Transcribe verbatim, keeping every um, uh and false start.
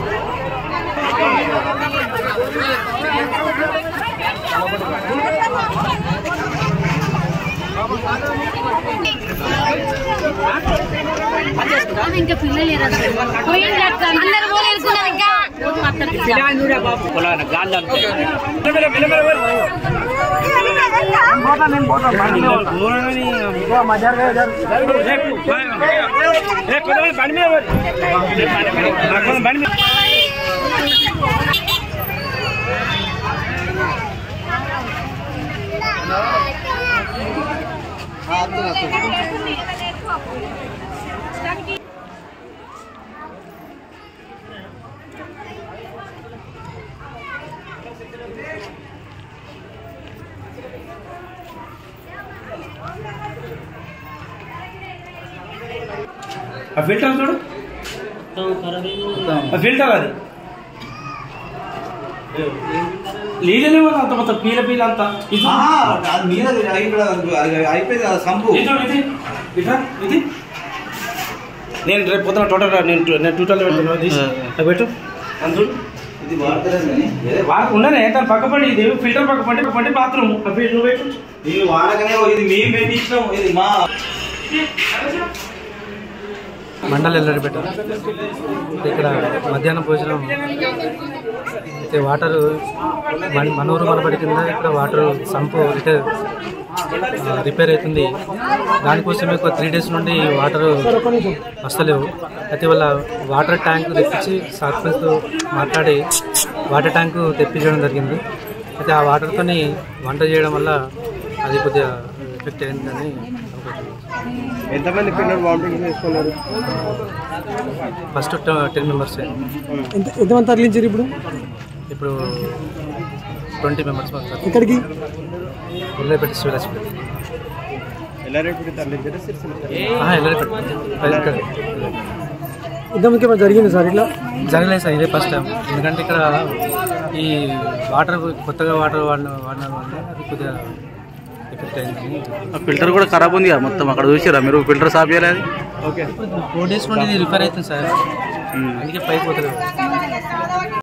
में filter चूड़ filter अभी लीजे नहीं होता तो मतलब पीला पीला आता इधर हाँ नीला दे आई पे आई पे संभव इधर इधर इधर इधर नहीं ड्रेप पोतना टोटल नहीं नहीं टोटल लेवल नहीं दिस अब बैठो अंदर इधर बाहर तरह नहीं ये बाहर उन्हें नहीं तार पाक पड़ी दे फिल्टर पाक पड़े पड़े बाथरूम अब इधर बैठो ये वहाँ करने वो इधर मैं मैं दिखता हूँ इधर माँ मंडल एलर बेटा इकड़ा मध्याह्न भोजन वाटर मन मनोर मनपड़ क्या वाटर संप रिपेर दाने को त्री डेस नीं वाटर वस्तु अति वाल वाटर टैंक तेजी सर्पंच तो माटी वाटर टैंक तेज जी अच्छे आ वाटर तो वंट चेयर वाल अभी कुछ एफेक्ट ఎంతమంది పిల్లలు వామిటింగ్ చేసుకున్నారు ఫస్ట్ दस మెంబర్స్ ఎంత ఎంతమంది తరలించారు ఇప్పుడు ఇప్పుడు बीस మెంబర్స్ వస్తారు ఇక్కడికి ఎల్లరేపేట శివరాజ్పేట ఎల్లరేపేట తరలించారు సిరిసిల్ల ఆ ఎల్లరేపేట ఎల్లరేపేట ఇదొక ఏమ జరిగింది సార్ ఇట్లా జరగలేదు సార్ ఇదే ఫస్ట్ టైం ఎందుకంటే ఇక్కడ ఈ వాటర్ కొత్తగా వాటర్ వాడన వాడన వల్ల అది కొద్దిగా फिल्टर को खराब हो मतलब अगर चूसरा मेरे फिल्टर साफ okay four days repair sir अंक पैक।